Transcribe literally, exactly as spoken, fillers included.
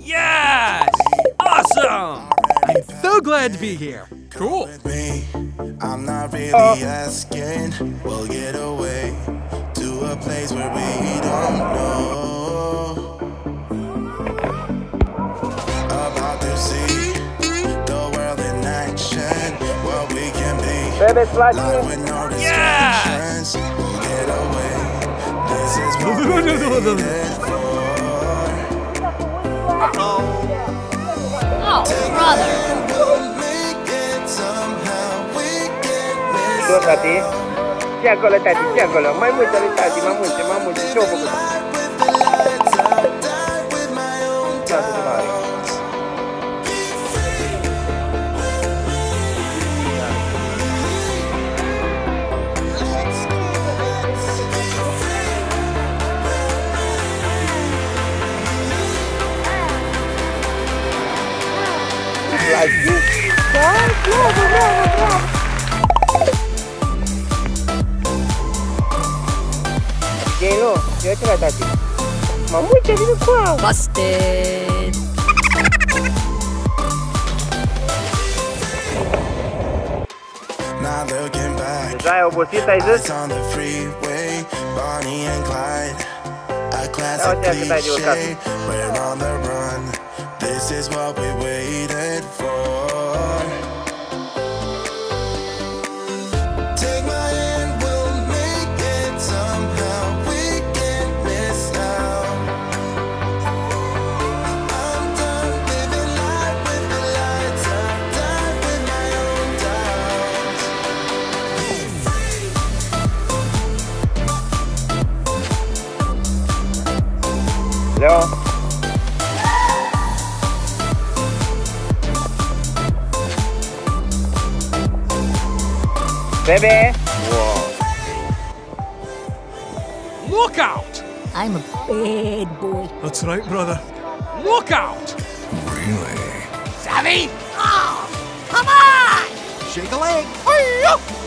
Yes! Awesome! I'm so glad to be here. Cool. I'm not really asking. We'll get away to a place where we don't know about to see the world in action. What we can be, like with no restrictions. We'll get away. This is what we needed for. Oh, brother. Tati, ce acolo, tati, ce acolo. Mai multe, tati, mai multe, mai multe. Ce au făcut? Bravo, bravo, bravo! Jelo, eu te la tati. Mamuita, vino qual? Busted! Deja e obosit, ai zis? Da, uite cât ai de urcat. Hello. Baby. Whoa. Look out! I'm a bad boy. That's right, brother. Look out! Really? Savvy? Oh, come on! Shake a leg. Hey-ya!